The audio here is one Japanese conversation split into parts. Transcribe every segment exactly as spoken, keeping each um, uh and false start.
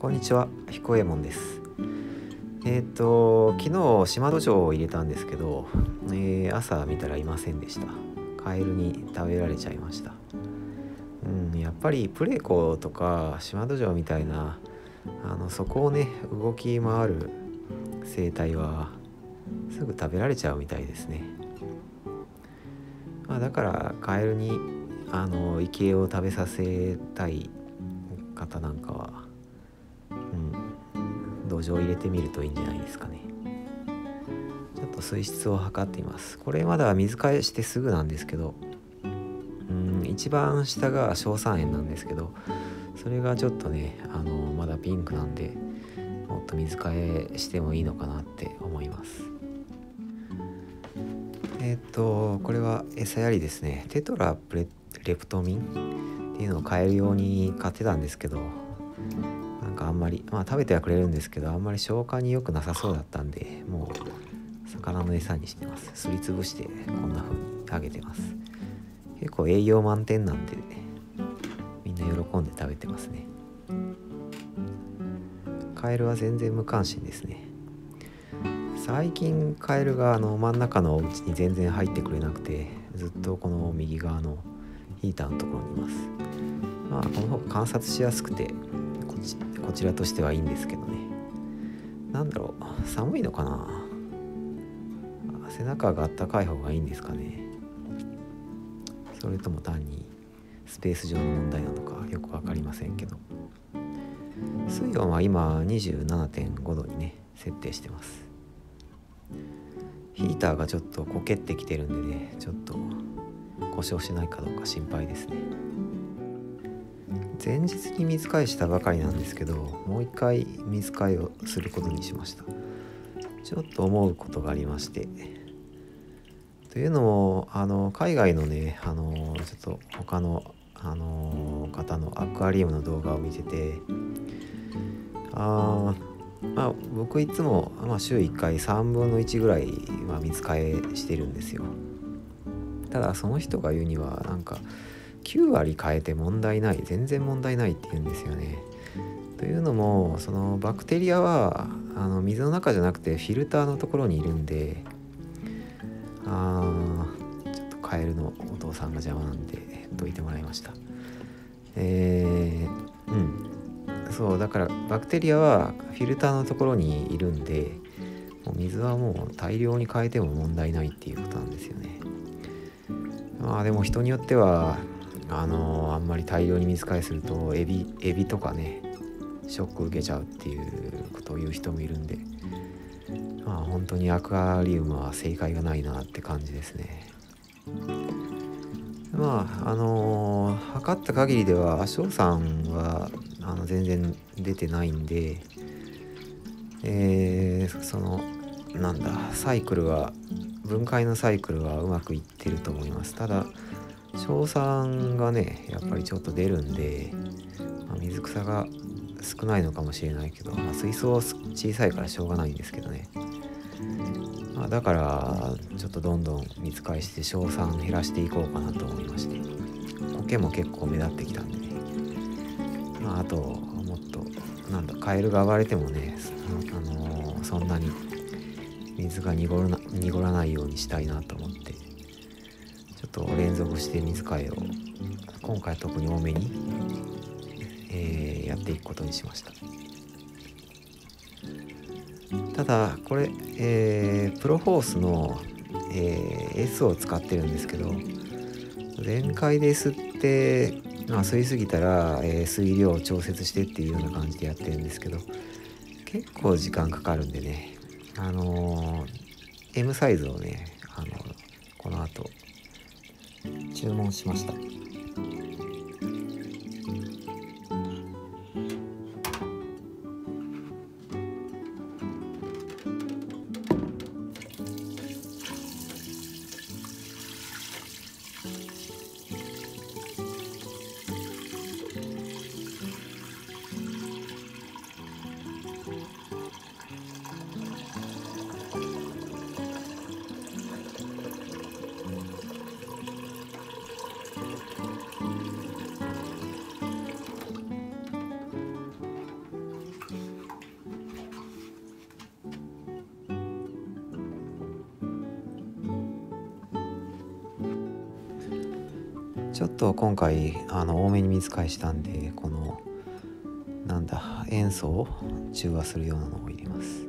こんにちは、彦右衛門です。えっと昨日島戸城を入れたんですけど、えー、朝見たらいませんでした。カエルに食べられちゃいました。うん、やっぱりプレコとか島戸城みたいなあのそこをね動き回る生態はすぐ食べられちゃうみたいですね。まあ、だからカエルにあの生き餌を食べさせたい方なんかは土壌を入れてみるといいんじゃないですかね。ちょっと水質を測っています。これまだ水替えしてすぐなんですけど、うん一番下が硝酸塩なんですけど、それがちょっとねあのまだピンクなんで、もっと水替えしてもいいのかなって思います。えっとこれは餌やりですね。テトラプレレプトミンっていうのを買えるように買ってたんですけど、あんまりまあ食べてはくれるんですけど、あんまり消化に良くなさそうだったんで、もう魚の餌にしてます。すりつぶしてこんな風にあげてます。結構栄養満点なんで、ね、みんな喜んで食べてますね。カエルは全然無関心ですね。最近カエルがあの真ん中のお家に全然入ってくれなくて、ずっとこの右側のヒーターのところにいます。まあこの方が観察しやすくてこちらとしてはいいんですけどね。なんだろう、寒いのかな。背中があったかい方がいいんですかね。それとも単にスペース上の問題なのかよく分かりませんけど、水温は今 にじゅうななてんご 度にね設定してます。ヒーターがちょっとこけってきてるんでね、ちょっと故障しないかどうか心配ですね。前日に水替えしたばかりなんですけど、もう一回水替えをすることにしました。ちょっと思うことがありまして、というのもあの海外のねあのちょっと他のあの方のアクアリウムの動画を見てて、あまあ僕いつも、まあ、週いっかいさんぶんのいちぐらいは水替えしてるんですよ。ただその人が言うにはなんかきゅうわり変えて問題ない、全然問題ないって言うんですよね。というのもそのバクテリアはあの水の中じゃなくてフィルターのところにいるんで、あちょっとカエルのお父さんが邪魔なんでどいてもらいました。えー、うんそうだからバクテリアはフィルターのところにいるんで、もう水はもう大量に変えても問題ないっていうことなんですよね。まあでも人によってはあのー、あんまり大量に水替えするとエビエビとかねショック受けちゃうっていうことを言う人もいるんで、まあ本当にアクアリウムは正解がないなって感じですね。まああのー、測った限りでは硝酸はあの全然出てないんで、えー、そのなんだサイクルは分解のサイクルはうまくいってると思います。ただ硝酸がねやっぱりちょっと出るんで、まあ、水草が少ないのかもしれないけど、まあ、水槽小さいからしょうがないんですけどね、まあ、だからちょっとどんどん水替えして硝酸減らしていこうかなと思いまして、苔も結構目立ってきたんでね、まあ、あともっとなんだカエルが暴れてもね、あのー、そんなに水が濁らな、濁らないようにしたいなと思って、ちょっと連続して水替えを今回特に多めに、えー、やっていくことにしました。ただこれ、えー、プロフォースの、えー、エス を使ってるんですけど、全開で吸って、まあ、吸いすぎたら、えー、水量を調節してっていうような感じでやってるんですけど、結構時間かかるんでね、あのー、エム サイズをね、あのー、この後注文しました。ちょっと今回あの多めに水替えしたんで、このなんだ塩素を中和するようなのを入れます。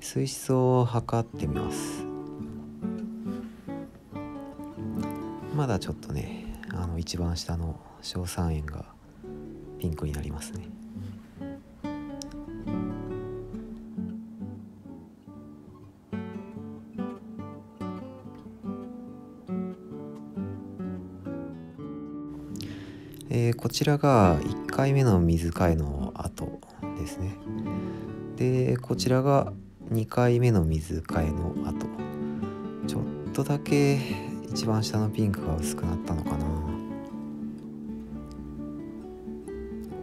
水質を測ってみます。まだちょっとね、あの一番下の硝酸塩がピンクになりますね。えー、こちらがいっかいめの水替えの後ですね。で、こちらがにかいめの水替えの後。ちょっとだけ一番下のピンクが薄くなったのかな。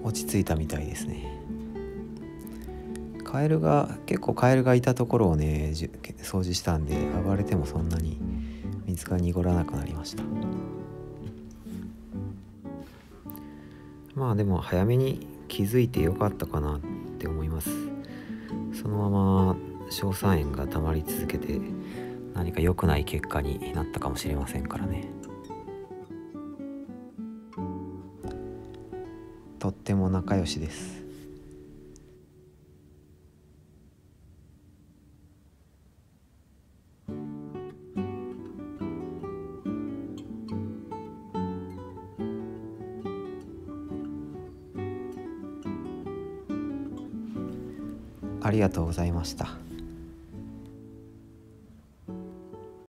落ち着いたみたいですね。カエルが結構カエルがいたところをね掃除したんで、暴れてもそんなに水が濁らなくなりました。まあでも早めに気づいてよかったかなって思います。そのまま硝酸塩が溜まり続けて何か良くない結果になったかもしれませんからね。とっても仲良しです。ありがとうございました。